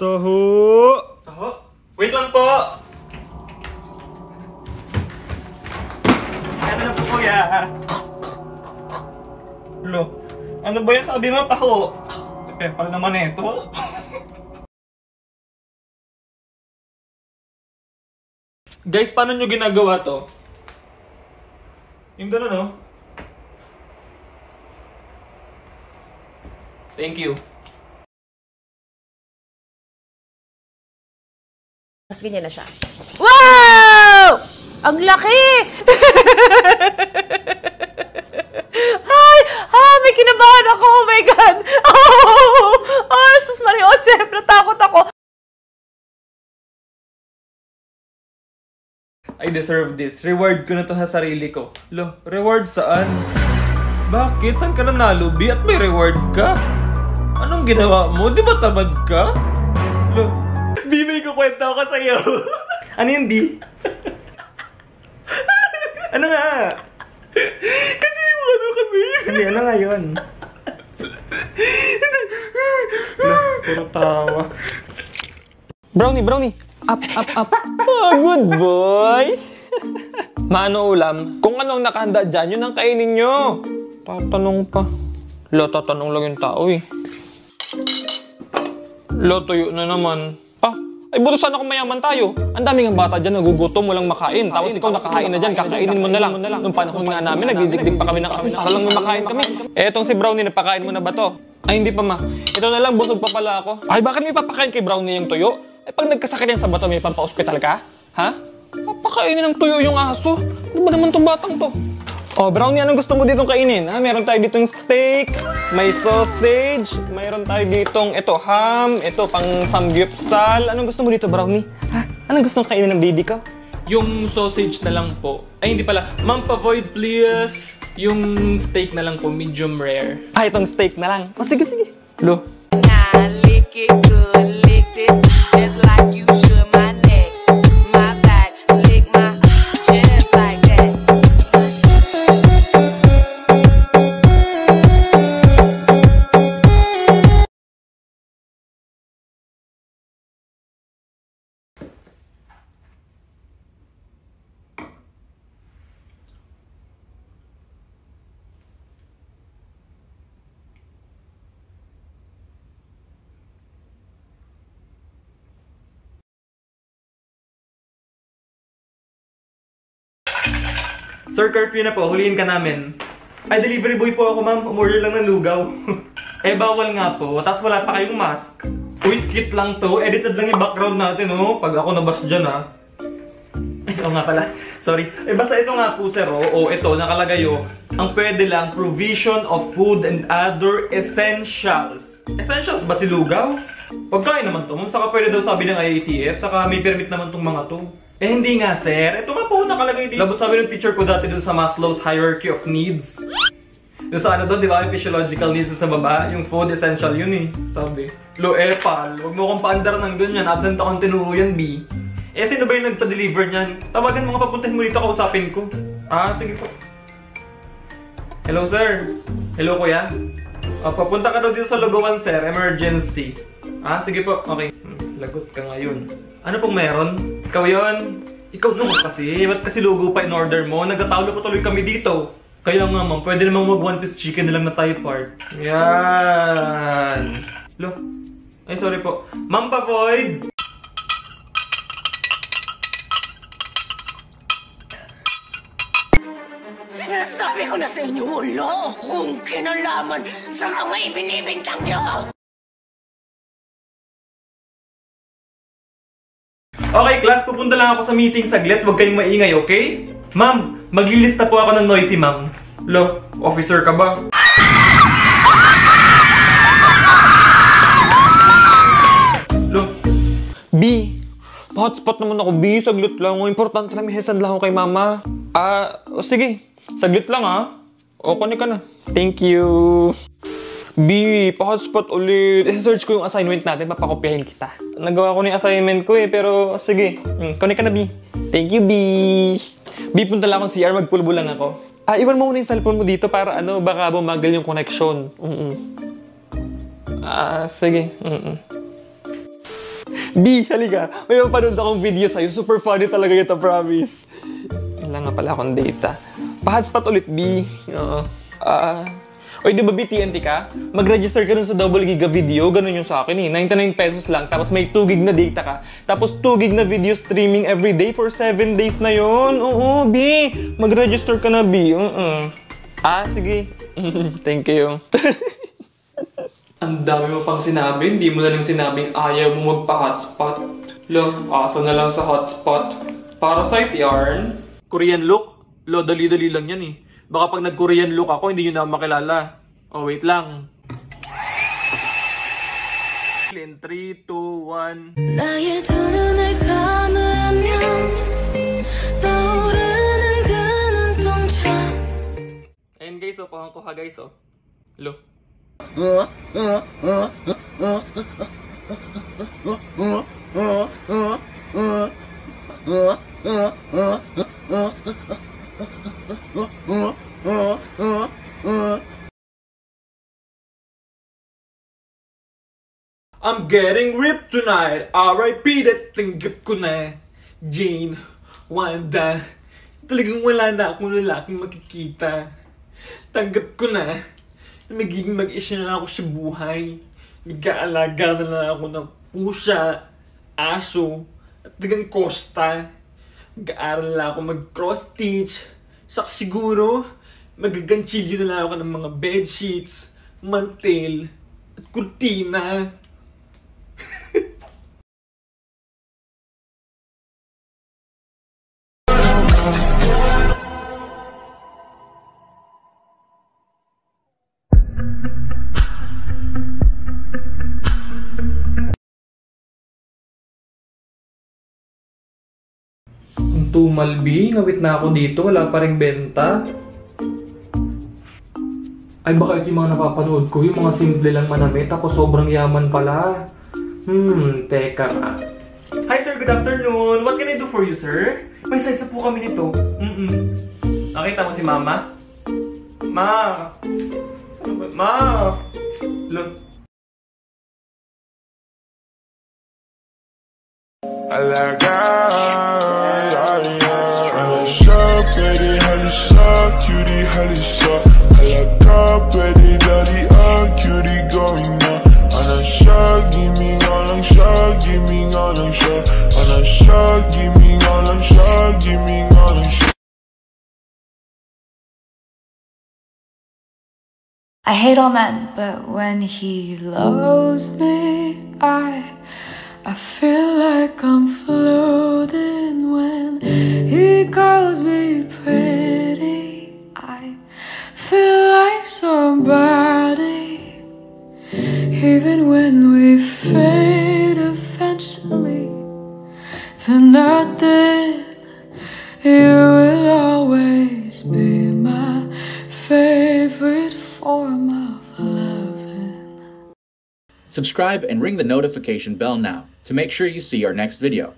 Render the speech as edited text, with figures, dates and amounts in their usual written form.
Taho! Taho? Wait lang po! Ito na po kuya. Lo, ano ba yung sabi mo taho? Pepal naman ito. Guys, paano nyo ginagawa to? Yung gano'n, no? Thank you. Mas ganyan na siya. Wow! Ang laki! Hi! Ha! May kinabahan ako! Oh my God! Oh! Oh! Sus Mario! Oh, Sef! Natakot ako! I deserve this. Reward ko na to sa sarili ko. Lo, reward saan? Bakit? Saan ka nanalo, B? At may reward ka? Anong ginawa mo? Di ba tamad ka? Lo, B, may kukwento ako sa'yo. Ano yung B? Ano nga? Kasi yung ano kasi. Hindi, ano nga yun? Puro tawa. Brownie, brownie. Up, up, up. Oh, good boy. Mano ulam, kung anong nakahanda dyan, yun ang kainin nyo. Tatanong pa. Lo, tatanong lang yung tao eh. Lo, tuyo na naman. Ay, buto sana kung mayaman tayo. Ang daming bata dyan nagugutom, walang makain. Tapos ikaw nakahain na dyan, kakainin mo na lang. Nung panahon nga namin, nagdidikdik pa kami ng asin para lang may makain kami. Eh, etong si Brownie, napakain mo na ba to? Ay, hindi pa ma. Ito na lang, busog pa pala ako. Ay, bakit may papakain kay Brownie yung tuyo? Ay, pag nagkasakit yan sa bato, may pampaospital ka? Ha? Papakainin ng tuyo yung aso? Ano ba naman tong batang to? Oh, Brownie, anong gusto mo ditong kainin? Ha? Meron tayo ditong steak, may sausage, mayroon tayo ditong ito, ham, ito pang samgyupsal. Anong gusto mo dito, Brownie? Ha? Anong gusto mong kainin ng baby ko? Yung sausage na lang po. Ay, hindi pala. Ma'am, pa-void, please. Yung steak na lang po, medium rare. Ah, itong steak na lang. O, sige, sige. Lo. Nah, lick it good, lick it just like you should. Sir, curfew na po. Huliin ka namin. Ay, delivery boy po ako, ma'am. Umorder lang ng lugaw. Eh, bawal nga po. Tapos wala pa kayong mask. Uy, skit lang to. Edited lang yung background natin, oh. Pag ako nabas dyan, ha. Oo nga pala. Sorry. Eh, basta ito nga po, sir, oh. Ito, nakalagay, oh. Ang pwede lang, provision of food and other essentials. Essentials ba si lugaw? Pagkain naman to, ma'am. Saka pwede daw sabi ng IATF. Saka may permit naman tong mga to. Eh, hindi nga, sir. Ito nga po, nakalagay dito. Labot sabi ng teacher ko dati dun sa Maslow's Hierarchy of Needs. Yung sa ano doon, di ba? Yung physiological needs sa baba. Yung food essential yun eh. Sabi. Lo, eh, pal. Huwag mo kong paandaran ng ganyan. Absent akong tinuro yan, B. Eh, sino ba yung nagpa-deliver niyan? Tawagan mo nga, papuntahin mo dito, kausapin ko. Ah, sige po. Hello, sir. Hello, kuya. Papunta ka daw dito sa Lugawan, sir. Emergency. Ah, sige po. Okay. Lagot ka ngayon. Ano pong meron? Ikaw yun? Ikaw nung kasi. Ba't kasi lugo pa in order mo? Nagtatalo po tuloy kami dito. Kaya nga ma'am, pwede namang mag one piece chicken na lang na tayo part. Yan. Lo. Ay, sorry po. Ma'am, pa-void! Sinasabi ko na sa inyo, wala akong kinalaman sa mga ibinibintang niyo! Okay, class, pupunta lang ako sa meeting saglit. Huwag kayong maingay, okay? Ma'am, maglilista po ako ng noisy, ma'am. Lo, officer ka ba? Lo. B, hotspot naman ako, B. Saglit lang. Importante lang, may hesan lang ako kay mama. Oh, sige. Saglit lang, ha? O, kunin ka na. Thank you. B, pa-hotspot ulit. I-search ko yung assignment natin, papakopyahin kita. Nagawa ko na yung assignment ko eh, pero sige. Kunin ka na, B. Thank you, B. B, punta lang akong CR, magpulbo lang ako. Ah, iwan mo muna yung cellphone mo dito para ano, baka bumagal yung connection. Ah, sige. B, halika. May mapanood akong video sa'yo. Super funny talaga ito, promise. Kailangan pala akong data. Pahatspat ulit, B. Oy, di ba BTNT ka? Mag-register ka dun sa double giga video. Ganun yung sa akin eh. 99 pesos lang. Tapos may 2 gig na data ka. Tapos 2 gig na video streaming every day for 7 days na yon. Oo, B. Mag-register ka na, B. Sige. Thank you. Ang dami mo pang sinabi, hindi mo na lang sinabing ayaw mo magpa-hotspot. Look, aso na lang sa hotspot. Parasite yarn. Korean look? Lo, dali-dali lang yan eh. Baka pag nag-Korean look ako, hindi nyo na makilala. Oh, wait lang. In 3, 2, 1. 나의 두 눈을 감으면 떠오르는 그 눈동자. Ayan guys, oh, kuha guys, oh. Lo. I'm getting ripped tonight. R.I.P. that tinggap ko na Jane, Wanda. Talagang wala na akong lalaking makikita. Tanggap ko na magiging mag-isya na lang ako sa buhay. Nag-aalaga na lang ako ng pusa, aso, at tagang kosta. Nag-aaral na ako mag-cross-stitch. Saka siguro, magaganchilyo na lang ako ng mga bedsheets, mantel, at kurtina. Tumalbi, ngawit na ako dito, wala pa ring benta. Ay baka ito yung mga napapanood ko, yung mga simple lang manamit, tapos sobrang yaman pala. Teka nga. Hi sir, good afternoon. What can I do for you sir? May size na po kami nito. Nakita mo si mama? Ma! Ma! Look. I hate all men, but when he loves me, I feel like I'm floating when he calls me pretty. I feel like somebody, even when we fade eventually to nothing. You will always be my favorite form of loving. Subscribe and ring the notification bell now to make sure you see our next video.